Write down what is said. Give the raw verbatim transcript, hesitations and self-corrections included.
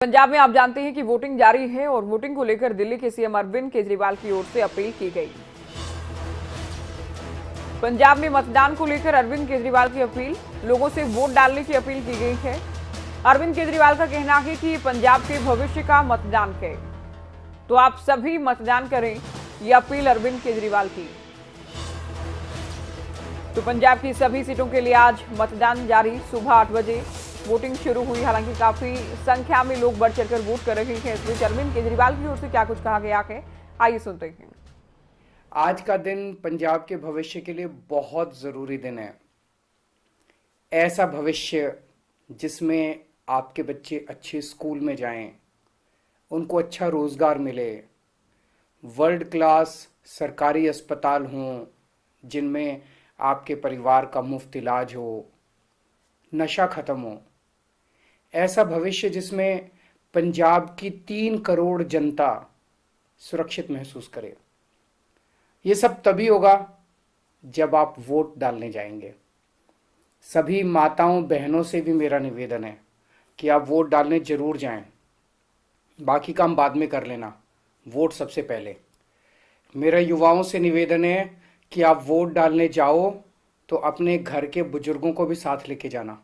पंजाब में आप जानते हैं कि वोटिंग जारी है और वोटिंग को लेकर दिल्ली के सीएम अरविंद केजरीवाल की ओर से अपील की गई। पंजाब में मतदान को लेकर अरविंद केजरीवाल की अपील, लोगों से वोट डालने की अपील की गई है। अरविंद केजरीवाल का कहना है कि पंजाब के भविष्य का मतदान है, तो आप सभी मतदान करें, ये अपील अरविंद केजरीवाल की। तो पंजाब की सभी सीटों के लिए आज मतदान जारी। सुबह आठ बजे वोटिंग शुरू हुई। हालांकि काफी संख्या में लोग बढ़ चढ़कर वोट कर रहे हैं। इस बीच अरविंद केजरीवाल की ओर से क्या कुछ कहा गया है, आइए सुनते हैं। आज का दिन पंजाब के भविष्य के लिए बहुत जरूरी दिन है। ऐसा भविष्य जिसमें आपके बच्चे अच्छे स्कूल में जाएं, उनको अच्छा रोजगार मिले, वर्ल्ड क्लास सरकारी अस्पताल हों जिनमें आपके परिवार का मुफ्त इलाज हो, नशा खत्म हो। ऐसा भविष्य जिसमें पंजाब की तीन करोड़ जनता सुरक्षित महसूस करे। ये सब तभी होगा जब आप वोट डालने जाएंगे। सभी माताओं बहनों से भी मेरा निवेदन है कि आप वोट डालने जरूर जाएं। बाकी काम बाद में कर लेना, वोट सबसे पहले। मेरा युवाओं से निवेदन है कि आप वोट डालने जाओ तो अपने घर के बुजुर्गों को भी साथ लेके जाना।